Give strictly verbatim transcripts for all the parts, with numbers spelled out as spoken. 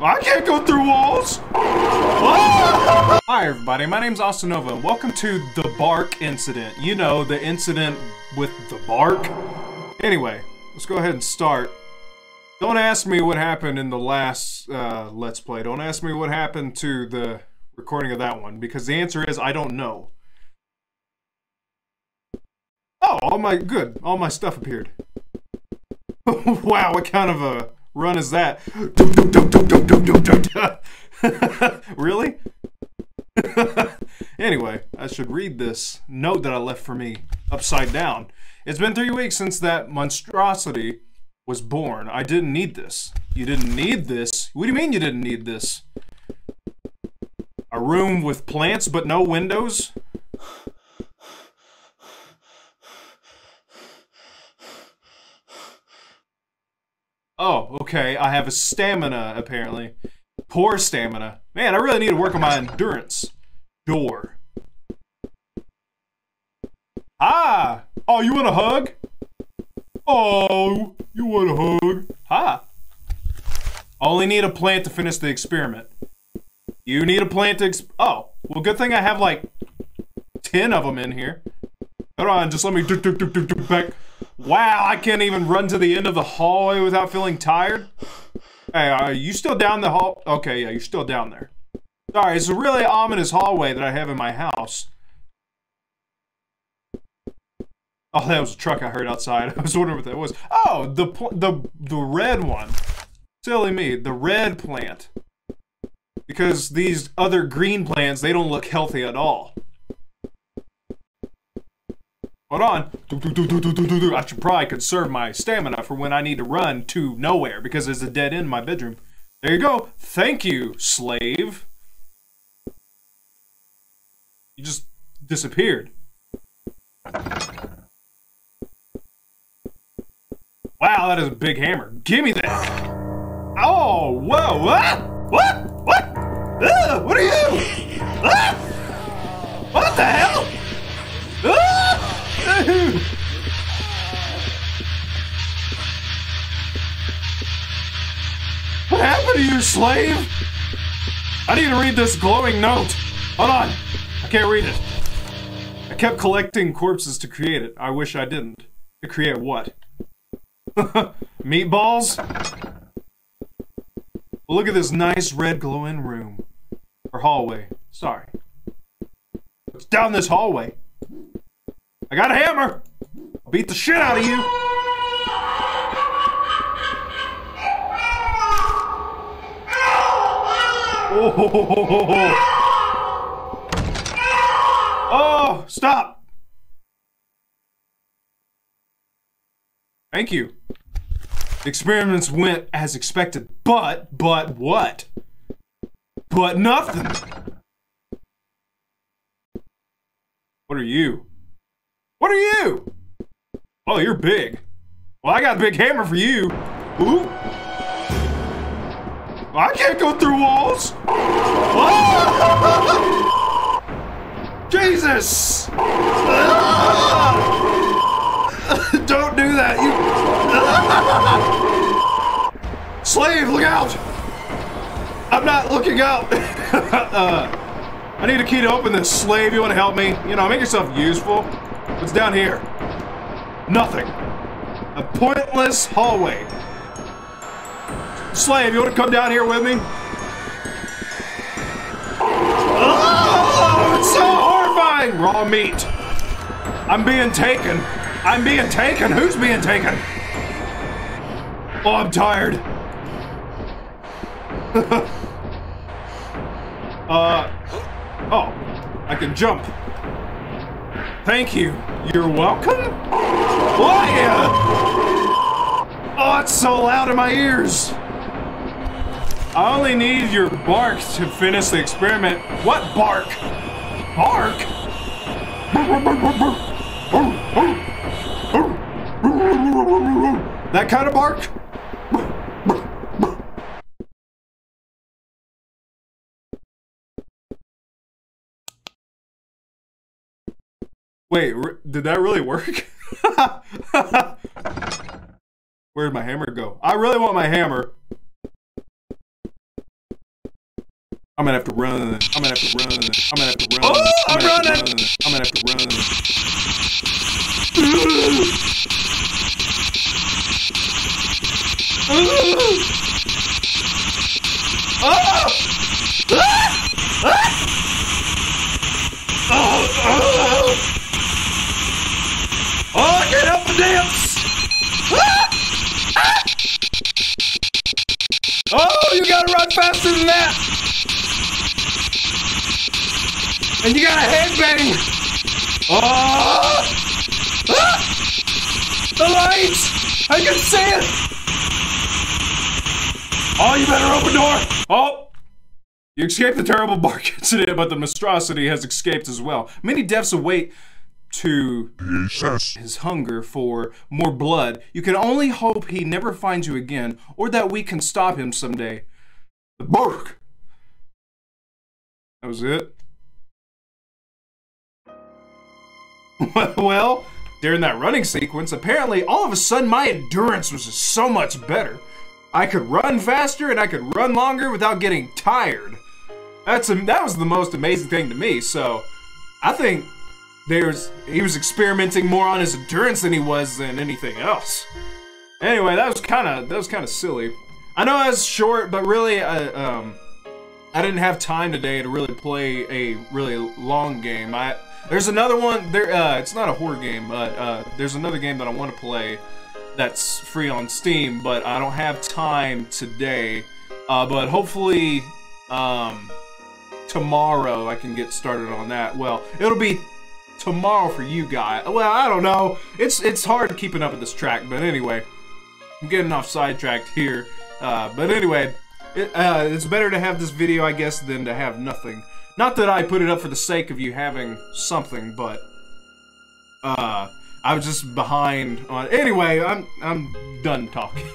I can't go through walls! Hi everybody, my name's Austin Nova. Welcome to The Bark Incident. You know, the incident with the bark. Anyway, let's go ahead and start. Don't ask me what happened in the last uh, Let's Play. Don't ask me what happened to the recording of that one, because the answer is I don't know. Oh, all my, good. All my stuff appeared. Wow, what kind of a run is that? Really? Anyway, I should read this note that I left for me upside down. It's been three weeks since that monstrosity was born. I didn't need this. You didn't need this? What do you mean you didn't need this? A room with plants but no windows? Oh, okay, I have a stamina, apparently. Poor stamina. Man, I really need to work on my endurance. Door. Ah! Oh, you want a hug? Oh, you want a hug? Ha! Ah. Only need a plant to finish the experiment. You need a plant to exp- Oh, well, good thing I have, like, ten of them in here. Hold on, just let me do do do do do back. Wow, I can't even run to the end of the hallway without feeling tired. Hey, are you still down the hall? Okay, yeah, you're still down there. Sorry, it's a really ominous hallway that I have in my house. Oh, that was a truck I heard outside. I was wondering what that was. Oh, the the the red one. Silly me, the red plant. Because these other green plants, they don't look healthy at all. Hold on. Do, do, do, do, do, do, do. I should probably conserve my stamina for when I need to run to nowhere, because there's a dead end in my bedroom. There you go. Thank you, slave. You just disappeared. Wow, that is a big hammer. Give me that. Oh, whoa. What? What? What? Ugh, what are you? Ah! What the hell? Ah! What happened to you, slave? I need to read this glowing note. Hold on. I can't read it. I kept collecting corpses to create it. I wish I didn't. To create what? Meatballs? Well, look at this nice red glowing room. Or hallway. Sorry. It's down this hallway. I got a hammer! I'll beat the shit out of you! Oh, ho, ho, ho, ho, ho. Oh, stop! Thank you. The experiments went as expected, but, but what? But nothing! What are you? What are you? Oh, you're big. Well, I got a big hammer for you. Ooh. I can't go through walls. Ah! Jesus! Ah! Don't do that, you. Ah! Slave, look out! I'm not looking out. uh, I need a key to open this. Slave, you want to help me? You know, make yourself useful. What's down here? Nothing. A pointless hallway. Slave, you want to come down here with me? Oh, it's so horrifying! Raw meat. I'm being taken. I'm being taken. Who's being taken? Oh, I'm tired. uh, oh, I can jump. Thank you. You're welcome? Why? Oh, it's so loud in my ears. I only need your bark to finish the experiment. What bark? Bark? That kind of bark? Wait, did that really work? Where'd my hammer go? I really want my hammer. I'm gonna have to run. I'm gonna have to run. I'm gonna have to run. Oh, I'm, I'm running. Run. I'm gonna have to run. Oh, I can't help but dance. Oh, you gotta run faster than that. And you got a headbang! Oh! Ah! The lights! I can see it! Oh, you better open door! Oh! You escaped the terrible bark incident, but the monstrosity has escaped as well. Many deaths await to his hunger for more blood. You can only hope he never finds you again, or that we can stop him someday. The bark! That was it. Well, during that running sequence, apparently all of a sudden my endurance was just so much better. I could run faster and I could run longer without getting tired. That's a, that was the most amazing thing to me. So I think there's he was experimenting more on his endurance than he was than anything else. Anyway, that was kind of that was kind of silly. I know I was short, but really, uh, um, I didn't have time today to really play a really long game. I. There's another one, there, uh, it's not a horror game, but uh, there's another game that I want to play that's free on Steam, but I don't have time today. Uh, but hopefully, um, tomorrow I can get started on that. Well, it'll be tomorrow for you guys. Well, I don't know. It's, it's hard keeping up with this track, but anyway, I'm getting off sidetracked here. Uh, but anyway, it, uh, it's better to have this video, I guess, than to have nothing. Not that I put it up for the sake of you having something, but uh, I was just behind on. Anyway, I'm I'm done talking.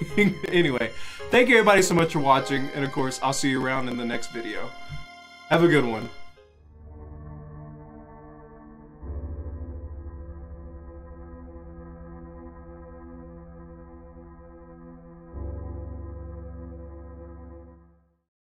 Anyway, thank you everybody so much for watching, and of course, I'll see you around in the next video. Have a good one.